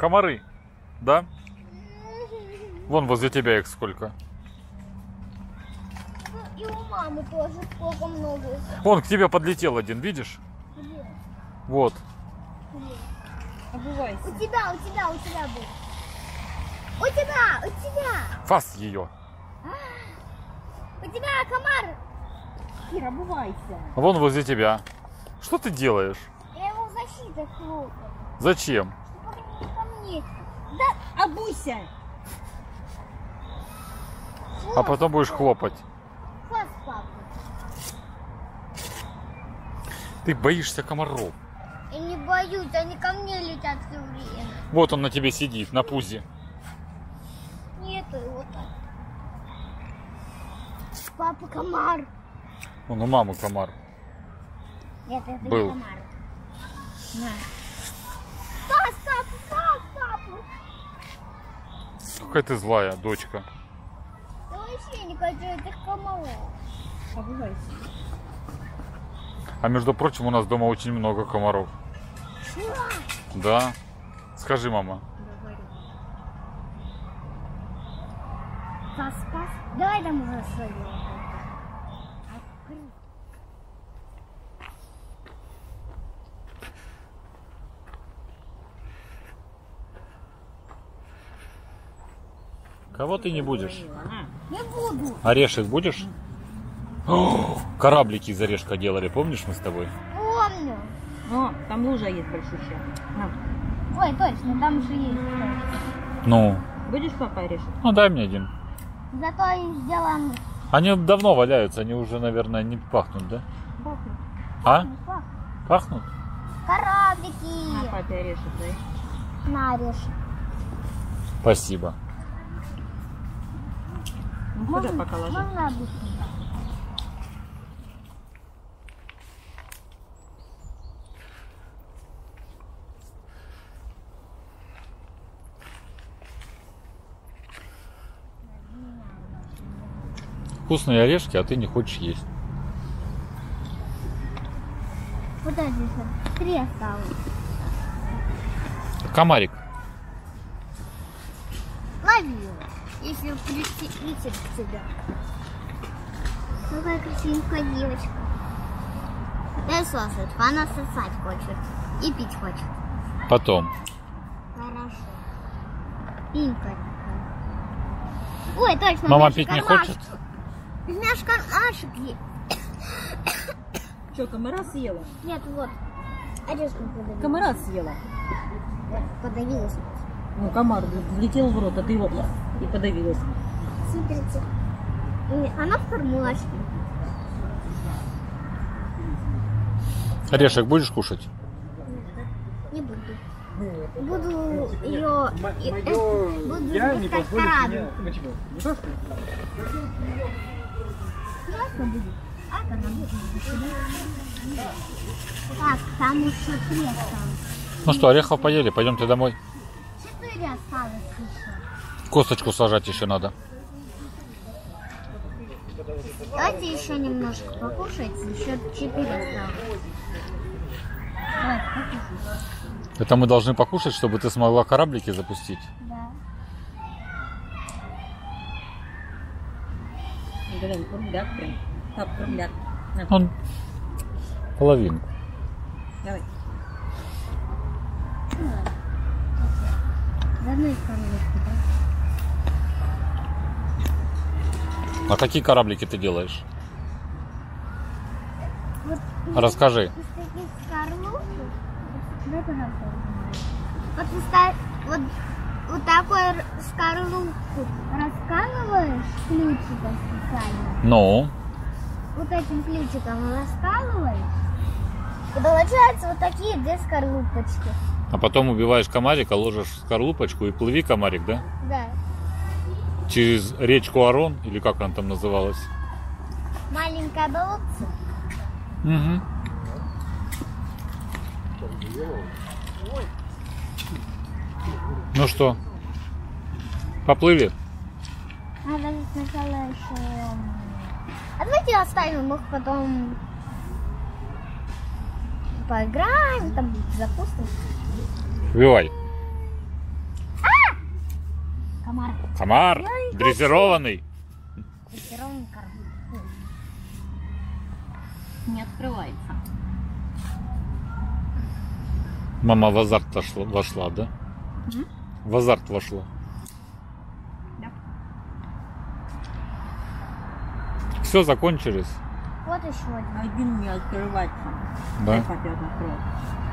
Комары, да? Вон возле тебя их сколько. И у мамы тоже сколько много. Вон к тебе подлетел один, видишь? Где? Вот. Где? Обувайся. У тебя был. У тебя. Фас ее. У тебя комар. Кира, обувайся. Вон возле тебя. Что ты делаешь? Я его в защиту хлопаю. Зачем? Чтобы ко мне. Да, обуйся. Фас, а потом будешь хлопать. Фас, папа. Ты боишься комаров. Я не боюсь, они ко мне летят все время. Вот он на тебе сидит, на пузе. Нету его так. Папа комар. Он у мамы комар. Нет, это был. Не комар. Стас, какая ты злая, дочка. Я вообще не хочу этих комаров. Обувайся. А между прочим, у нас дома очень много комаров. Чего? Да. Скажи, мама. Пас, пас. Давай там уже свою. Открыть. Кого ты не будешь? Не буду. Орешек будешь? О, кораблики из орешка делали, помнишь, мы с тобой? Помню. О, там лужа есть большущая. На. Ой, точно, там же есть. Ну. Будешь, папа, орешек? Ну, дай мне один. Зато я сделала. Они давно валяются, они уже, наверное, не пахнут, да? Пахнут. А? Пахнут? Кораблики. На, папе, орешек дай. На, орешек. Спасибо. Ну, куда пока ложить? Можно вкусные орешки, а ты не хочешь есть. Вот здесь три осталось. Комарик. Лови его, если прицепить тебя. Какая красивенькая девочка. Дай сосать, она сосать хочет и пить хочет. Потом. Хорошо. Пинка. Ой, точно. Мама пить не хочет? Знаешь, кармашек есть. Что, комара съела? Нет, вот. Орешком подавилась. Комара съела. Подавилась. Ну, комар влетел в рот, а ты его и подавилась. Смотрите. Она в кармашке. Орешек будешь кушать? Не буду. Буду ее... Буду искать корабль. Так, там еще три осталось. Ну что, орехов поели, пойдемте домой. 4 осталось еще. Косточку сажать еще надо. Давайте еще немножко покушать, еще 4 осталось. Давай, покушай. Это мы должны покушать, чтобы ты смогла кораблики запустить? Да. Он половинку. Давай. А какие кораблики ты делаешь? Расскажи. Вот такой скорлупку раскалываешь ключиком специально. Ну? Вот этим ключиком раскалываешь. И получаются вот такие две скорлупочки. А потом убиваешь комарика, ложишь в скорлупочку и плыви, комарик, да? Да. Через речку Арон, или как она там называлась? Маленькая болотца. Угу. Ну что, поплыли? Надо сначала еще... А давайте оставим их, потом поиграем, там запустим. Вивай. комар. Комар! Ой, дрессированный! Дрессированный комар. Не открывается. Мама в азарт вошла, да? В азарт вошла. Да. Все, закончились. Вот еще один. Один не открывается. Да? Я хотел открыть.